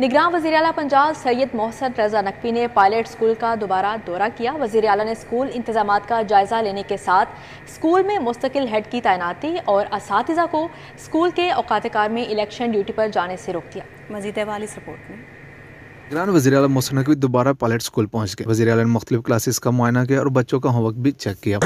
निगरां वज़ीर आला पंजाब सैयद मोहसिन रज़ा नक़वी ने पायलट स्कूल का दोबारा दौरा किया। वज़ीर आला ने स्कूल इंतजाम का जायज़ा लेने के साथ स्कूल में मुस्तकिल हेड की तैनाती और असातिज़ा को स्कूल के औकात कार में इलेक्शन ड्यूटी पर जाने से रोक दिया। मज़ीद अहवाल इस रिपोर्ट में। निगरान वज़ीर आला मोहसिन नक़वी दोबारा पायलट स्कूल पहुँच गए। वज़ीर आला ने मुख्तलिफ क्लासेस का मुआयना किया और बच्चों का होमवर्क भी चेक किया।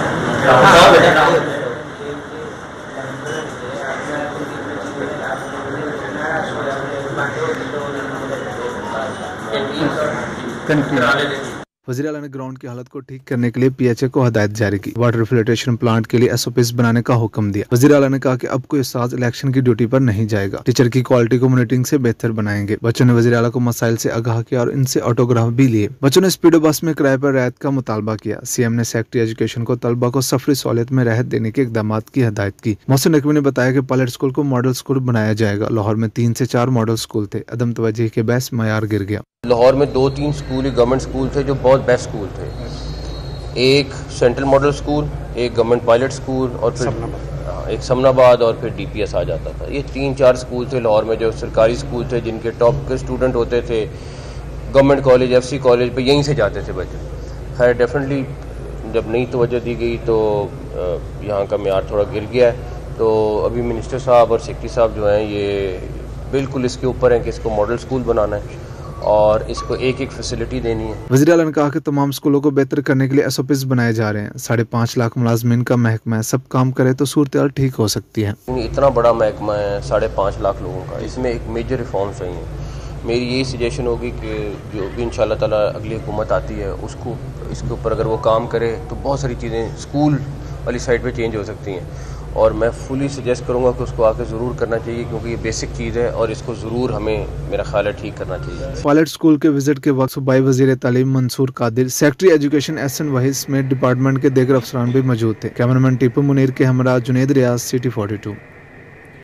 वज़ीर आला ने ग्राउंड की हालत को ठीक करने के लिए PHA को हदायत जारी की। वाटर फिल्ट्रेशन प्लांट के लिए SOPs बनाने का हुक्म दिया। वज़ीर आला ने कहा कि अब कोई उस्ताद इलेक्शन की ड्यूटी पर नहीं जाएगा, टीचर की क्वालिटी को मॉनिटरिंग से बेहतर बनाएंगे। बच्चों ने वज़ीर आला को मसाइल से आगाह किया और इनसे ऑटोग्राफ भी लिए। बच्चों ने स्पीडो बस में किराए पर रियायत का मुतालबा किया। CM ने सेक्रेटरी एजुकेशन को तलबा को सफरी सहूलियत में राहत देने के इकदाम की हदायत की। मोहसिन नक़वी ने बताया कि पायलट स्कूल को मॉडल स्कूल बनाया जाएगा। लाहौर में 3 से 4 मॉडल स्कूल थे, अदम तवज्जोह के बहस मयार गिर गया। लाहौर में 2-3 स्कूल गवर्नमेंट स्कूल थे जो बहुत बेस्ट स्कूल थे। एक सेंट्रल मॉडल स्कूल, एक गवर्नमेंट पायलट स्कूल और फिर एक समनाबाद और फिर DPS आ जाता था। ये 3-4 स्कूल थे लाहौर में जो सरकारी स्कूल थे, जिनके टॉप के स्टूडेंट होते थे। गवर्नमेंट कॉलेज FC कॉलेज पे यहीं से जाते थे बच्चे। खैर डेफिनेटली जब नई तवज्जो दी गई तो यहाँ का म्यार थोड़ा गिर गया है। तो अभी मिनिस्टर साहब और सेक्रेटरी साहब जो हैं ये बिल्कुल इसके ऊपर हैं कि इसको मॉडल स्कूल बनाना है और इसको एक-एक फैसिलिटी देनी है। वज़ीर आला ने कहा कि तमाम स्कूलों को बेहतर करने के लिए SOPs बनाए जा रहे हैं। 5.5 लाख मुलाजमिन का महकमा है, सब काम करे तो सूरत ठीक हो सकती है। इतना बड़ा महकमा है 5.5 लाख लोगों का, इसमें एक मेजर रिफॉर्म चाहिए। मेरी यही सजेशन होगी कि जो भी इंशाल्लाह ताला अगली हुकूमत आती है उसको इसके ऊपर अगर वो काम करे तो बहुत सारी चीज़ें स्कूल वाली साइड पर चेंज हो सकती हैं। और मैं फुली सजेस्ट करूंगा कि उसको आके ज़रूर करना चाहिए क्योंकि ये बेसिक चीज़ है और इसको ज़रूर हमें मेरा ख्याल है ठीक करना चाहिए। पायलट स्कूल के विजिट के वक्त सूबाई वज़ीर तालीम Mansoor Qadir, secretary education SN वहीस में डिपार्टमेंट के देगर अफसरान भी मौजूद थे। कैमरामैन टीपू मुनीर के हमरा जुनैद रियाज, City 42।